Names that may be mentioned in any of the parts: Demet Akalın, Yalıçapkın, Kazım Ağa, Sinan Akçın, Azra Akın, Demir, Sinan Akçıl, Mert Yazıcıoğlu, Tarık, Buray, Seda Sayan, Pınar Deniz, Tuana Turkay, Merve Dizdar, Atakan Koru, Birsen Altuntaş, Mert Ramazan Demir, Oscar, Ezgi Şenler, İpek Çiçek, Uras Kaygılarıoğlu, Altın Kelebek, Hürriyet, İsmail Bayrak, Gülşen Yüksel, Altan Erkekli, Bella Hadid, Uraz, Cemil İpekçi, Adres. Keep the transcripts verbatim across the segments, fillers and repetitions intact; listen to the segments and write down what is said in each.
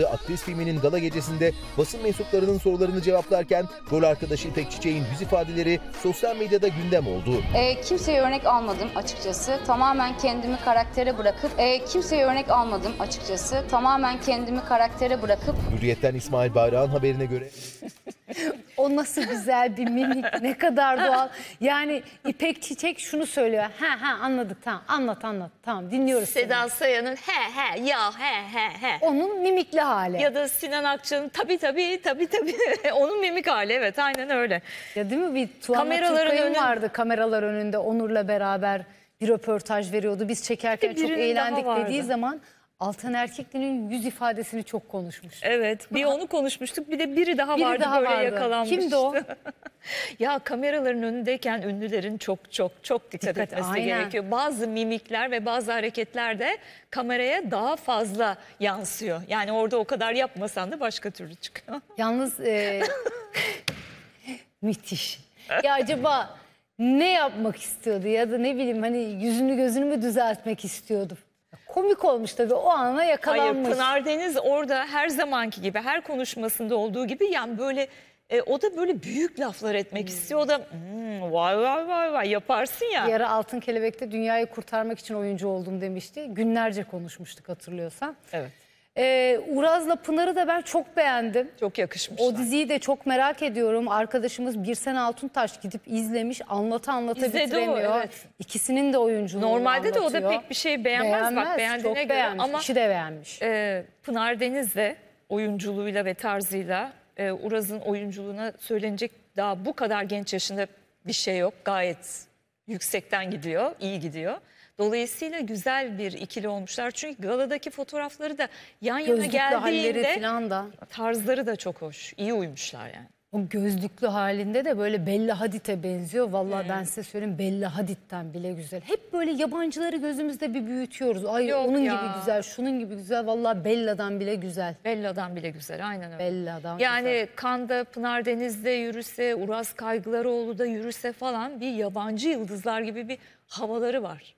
yaptığı Adres filminin gala gecesinde basın mensuplarının sorularını cevaplarken rol arkadaşı İpek Çiçek'in yüz ifadeleri sosyal medyada gündem oldu. E, kimseye örnek almadım açıkçası. Tamamen kendimi karaktere bırakıp e, kimseye örnek almadım açıkçası. Tamamen kendimi karaktere bırakıp Hürriyet'ten İsmail Bayrak'ın haberine göre o nasıl güzel bir minik, ne kadar doğal. Yani İpek Çiçek şunu söylüyor. Ha ha anladık tamam, anlat anlat tamam, dinliyoruz. Seda Sayan'ın he he ya he he he. Onun mimikli hali. Ya da Sinan Akçın'ın tabii tabii tabii tabii. Onun mimik hali, evet aynen öyle. Ya değil mi, bir Tuana Turkay'ın vardı kameralar önünde Onur'la beraber bir röportaj veriyordu. Biz çekerken çok eğlendik dediği zaman... Altan Erkekli'nin yüz ifadesini çok konuşmuştuk. Evet, bir onu konuşmuştuk, bir de biri daha biri vardı daha böyle vardı. Yakalanmıştı. Kimdi o? Ya kameraların önündeyken ünlülerin çok çok çok dikkat, dikkat etmesi aynen. gerekiyor. Bazı mimikler ve bazı hareketler de kameraya daha fazla yansıyor. Yani orada o kadar yapmasan da başka türlü çıkıyor. Yalnız e, müthiş. Ya acaba ne yapmak istiyordu ya da ne bileyim hani yüzünü gözünü mü düzeltmek istiyordu? Komik olmuş tabii, o ana yakalanmış. Hayır, Pınar Deniz orada her zamanki gibi, her konuşmasında olduğu gibi yani böyle e, o da böyle büyük laflar etmek hmm. istiyor. O da hmm, vay vay vay vay yaparsın ya. Bir ara Altın Kelebek'te dünyayı kurtarmak için oyuncu oldum demişti. Günlerce konuşmuştuk hatırlıyorsan. Evet. Ee, Uraz'la Pınar'ı da ben çok beğendim. Çok yakışmışlar. O diziyi de çok merak ediyorum. Arkadaşımız Birsen Altuntaş gidip izlemiş, anlata anlata İzledi bitiremiyor. O, evet. İkisinin de oyunculuğunu Normalde anlatıyor. de o da pek bir şey beğenmez. beğenmez Bak beğendiğine çok göre beğenmiş. Ama işi de beğenmiş. E, Pınar Deniz de oyunculuğuyla ve tarzıyla e, Uraz'ın oyunculuğuna söylenecek daha bu kadar genç yaşında bir şey yok. Gayet yüksekten gidiyor, iyi gidiyor. Dolayısıyla güzel bir ikili olmuşlar. Çünkü galadaki fotoğrafları da yan yana gözlüklü geldiğinde falan da. Tarzları da çok hoş. İyi uymuşlar yani. O gözlüklü halinde de böyle Bella Hadid'e benziyor. Vallahi hmm. ben size söyleyeyim Bella Hadid'den bile güzel. Hep böyle yabancıları gözümüzde bir büyütüyoruz. Ay Yok onun ya. gibi güzel, şunun gibi güzel. Vallahi Bella'dan bile güzel. Bella'dan bile güzel, aynen öyle. Bella'dan yani güzel. Kanda, Pınar Deniz'de yürüse, Uras Kaygılarıoğlu da yürüse falan bir yabancı yıldızlar gibi bir havaları var.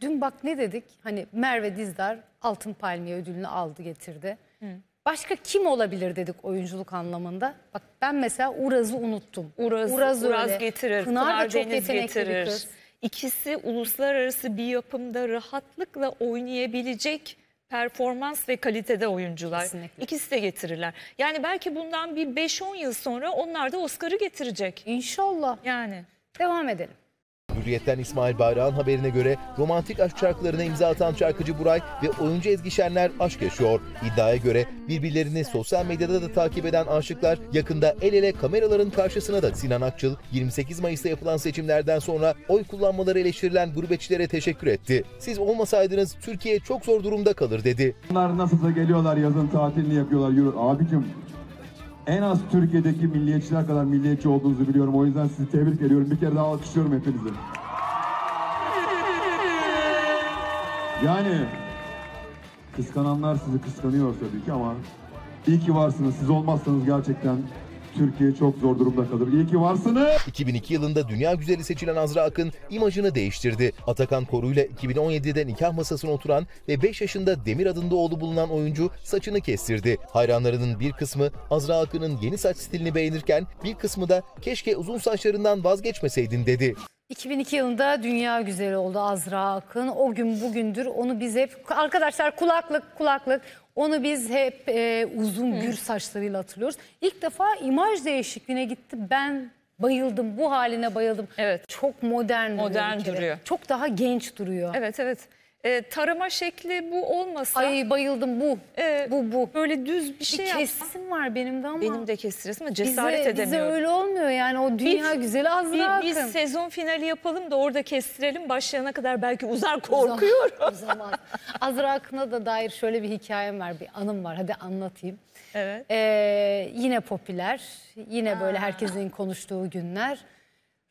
Dün bak ne dedik? Hani Merve Dizdar Altın Palmiye ödülünü aldı getirdi. Hı. Başka kim olabilir dedik oyunculuk anlamında. Bak ben mesela Uraz'ı unuttum. Uraz, Uraz, Uraz getirir. Pınar, Pınar da çok yetenekli bir kız. İkisi uluslararası bir yapımda rahatlıkla oynayabilecek performans ve kalitede oyuncular. Kesinlikle. İkisi de getirirler. Yani belki bundan bir beş on yıl sonra onlar da Oscar'ı getirecek. İnşallah. Yani. Devam edelim. Hürriyet'ten İsmail Bayrak'ın haberine göre romantik aşk şarkılarına imza atan şarkıcı Buray ve oyuncu Ezgi Şenler aşk yaşıyor. İddiaya göre birbirlerini sosyal medyada da takip eden aşıklar yakında el ele kameraların karşısına da Sinan Akçıl yirmi sekiz Mayıs'ta yapılan seçimlerden sonra oy kullanmaları eleştirilen gurbetçilere teşekkür etti. Siz olmasaydınız Türkiye çok zor durumda kalır dedi. Bunlar nasıl da geliyorlar yazın tatilini yapıyorlar. Yürü. Abicim en az Türkiye'deki milliyetçiler kadar milliyetçi olduğunuzu biliyorum. O yüzden sizi tebrik ediyorum. Bir kere daha alkışlıyorum hepinizi. Yani kıskananlar sizi kıskanıyor tabii ki ama iyi ki varsınız. Siz olmazsanız gerçekten Türkiye çok zor durumda kalır. İyi ki varsınız. iki bin iki yılında dünya güzeli seçilen Azra Akın imajını değiştirdi. Atakan Koru ile iki bin on yedi'de nikah masasına oturan ve beş yaşında Demir adında oğlu bulunan oyuncu saçını kestirdi. Hayranlarının bir kısmı Azra Akın'ın yeni saç stilini beğenirken bir kısmı da keşke uzun saçlarından vazgeçmeseydin dedi. iki bin iki yılında dünya güzeli oldu Azra Akın. O gün bugündür onu biz hep arkadaşlar kulaklık kulaklık onu biz hep e, uzun hmm. gür saçlarıyla hatırlıyoruz. İlk defa imaj değişikliğine gitti. Ben bayıldım, bu haline bayıldım. Evet. Çok modern, modern duruyor, duruyor. Çok daha genç duruyor. Evet evet. E, tarama şekli bu olmasa. Ay bayıldım bu. E, bu bu. Böyle düz bir şey yapma. Bir kesim yapma. var benim de ama. Benim de kestiresim ama cesaret bize, edemiyorum. Bize öyle olmuyor yani o dünya bir, güzeli Azra Akın. Biz sezon finali yapalım da orada kestirelim, başlayana kadar belki uzar korkuyorum. O zaman. Azra Akın'a da dair şöyle bir hikayem var, bir anım var, hadi anlatayım. Evet. Ee, yine popüler, yine ha. böyle herkesin konuştuğu günler.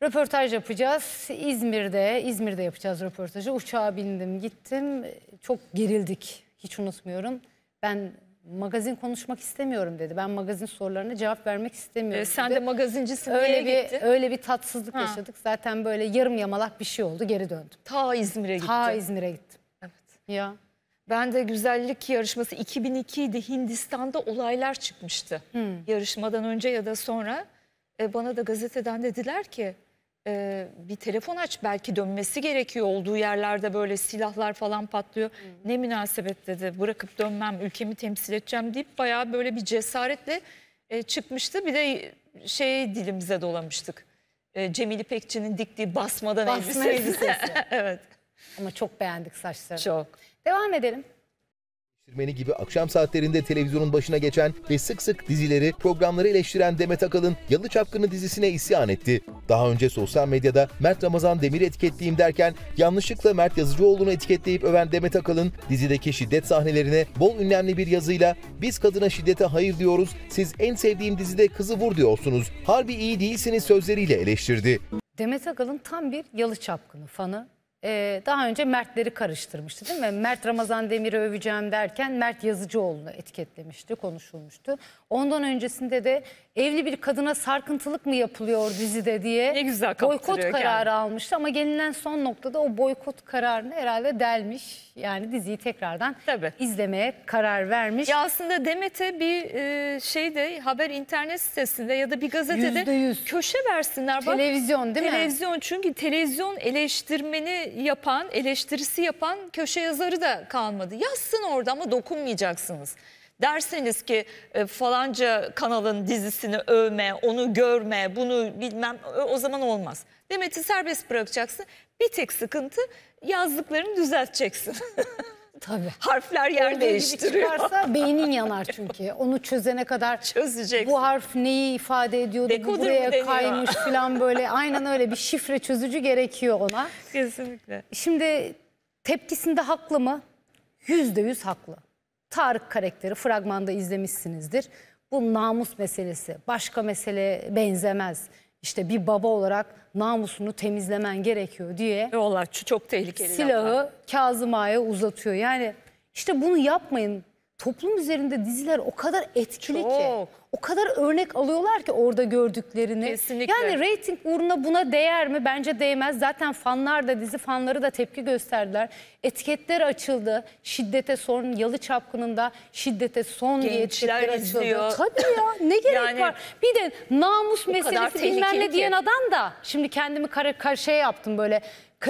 Röportaj yapacağız. İzmir'de, İzmir'de yapacağız röportajı. Uçağa bindim, gittim. Çok gerildik. Hiç unutmuyorum. Ben magazin konuşmak istemiyorum dedi. Ben magazin sorularına cevap vermek istemiyorum. E, sen dedi. de magazincisin öyle bir gitti? Öyle bir tatsızlık ha. yaşadık. Zaten böyle yarım yamalak bir şey oldu. Geri döndüm. Ta İzmir'e gittim. Ta İzmir'e gittim. Evet. Ya. Ben de güzellik yarışması iki bin ikiydi, Hindistan'da olaylar çıkmıştı. Hmm. Yarışmadan önce ya da sonra e, bana da gazeteden dediler ki e, bir telefon aç, belki dönmesi gerekiyor. Olduğu yerlerde böyle silahlar falan patlıyor. Hmm. Ne münasebet dedi, bırakıp dönmem, ülkemi temsil edeceğim deyip bayağı böyle bir cesaretle e, çıkmıştı. Bir de şey dilimize dolamıştık. E, Cemil İpekçi'nin diktiği basmadan Basma elbisesi. Evet. Ama çok beğendik saçları. Çok. Devam edelim. Eleştirmeni gibi akşam saatlerinde televizyonun başına geçen ve sık sık dizileri, programları eleştiren Demet Akalın, Yalıçapkın'ın dizisine isyan etti. Daha önce sosyal medyada Mert Ramazan Demir'i etiketleyeyim derken yanlışlıkla Mert Yazıcıoğlu'nu etiketleyip öven Demet Akalın, dizideki şiddet sahnelerine bol ünlemli bir yazıyla "Biz kadına şiddete hayır diyoruz, siz en sevdiğim dizide kızı vur diyorsunuz, harbi iyi değilsiniz" sözleriyle eleştirdi. Demet Akalın tam bir Yalıçapkın'ı fanı. Daha önce Mert'leri karıştırmıştı, değil mi? Mert Ramazan Demir'i öveceğim derken Mert Yazıcıoğlu'nu etiketlemişti, konuşulmuştu. Ondan öncesinde de evli bir kadına sarkıntılık mı yapılıyor dizide diye ne güzel boykot kararı yani. almıştı. Ama gelinen son noktada o boykot kararını herhalde delmiş. Yani diziyi tekrardan Tabii. izlemeye karar vermiş. Ya aslında Demet'e bir şeyde, haber internet sitesinde ya da bir gazetede yüzde yüz köşe versinler. Bak, televizyon değil televizyon. mi? Televizyon, çünkü televizyon eleştirmeni yapan, eleştirisi yapan köşe yazarı da kalmadı. Yazsın orada ama dokunmayacaksınız. Derseniz ki falanca kanalın dizisini övme, onu görme, bunu bilmem, o zaman olmaz. Demet'i serbest bırakacaksın. Bir tek sıkıntı, yazdıklarını düzelteceksin. Tabii. Harfler yer değiştiriyor. Çıkarsa beynin yanar çünkü. Onu çözene kadar çözeceksin. Bu harf neyi ifade ediyordu, bu buraya kaymış falan böyle. Aynen öyle bir şifre çözücü gerekiyor ona. Kesinlikle. Şimdi tepkisinde haklı mı? Yüzde yüz haklı. Tarık karakteri, fragmanda izlemişsinizdir. Bu namus meselesi, başka mesele benzemez. İşte bir baba olarak namusunu temizlemen gerekiyor diye. Ola, çok tehlikeli. Silahı yapar. Kazım Ağa'ya uzatıyor. Yani işte bunu yapmayın. Toplum üzerinde diziler o kadar etkili çok. ki. O kadar örnek alıyorlar ki orada gördüklerini. Kesinlikle. Yani reyting uğruna buna değer mi? Bence değmez. Zaten fanlar da, dizi fanları da tepki gösterdiler. Etiketler açıldı. Şiddete son, Yalıçapkın'ın da şiddete son diye etiketler açıldı. Tabii ya, ne gerek yani, var? Bir de namus meselesi bilmem ne diyen adam da. Şimdi kendimi kar kar şey yaptım böyle,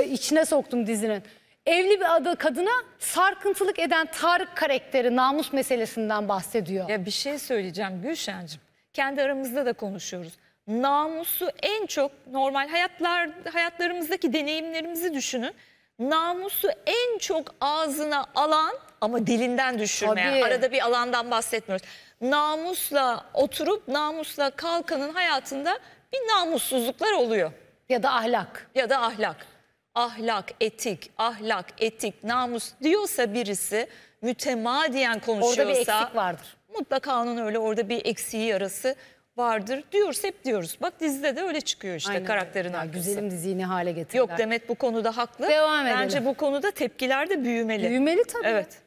içine soktum dizinin. Evli bir adı kadına sarkıntılık eden Tarık karakteri namus meselesinden bahsediyor. Ya bir şey söyleyeceğim Gülşen'cim. Kendi aramızda da konuşuyoruz. Namusu en çok normal hayatlar, hayatlarımızdaki deneyimlerimizi düşünün. Namusu en çok ağzına alan ama dilinden düşürmeyen. Tabii. Arada bir alandan bahsetmiyoruz. Namusla oturup namusla kalkanın hayatında bir namussuzluklar oluyor. Ya da ahlak. Ya da ahlak. Ahlak, etik, ahlak, etik, namus diyorsa birisi, mütemadiyen konuşuyorsa... Orada bir eksik vardır. Mutlaka onun öyle orada bir eksiği, yarası vardır diyoruz, hep diyoruz. Bak dizide de öyle çıkıyor işte. Aynen, karakterin ya, arkası. Güzelim diziyi ne hale getirdiler. Yok, Demet bu konuda haklı. Devam edelim. Bence bu konuda tepkiler de büyümeli. Büyümeli tabii. Evet.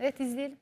Evet, izleyelim.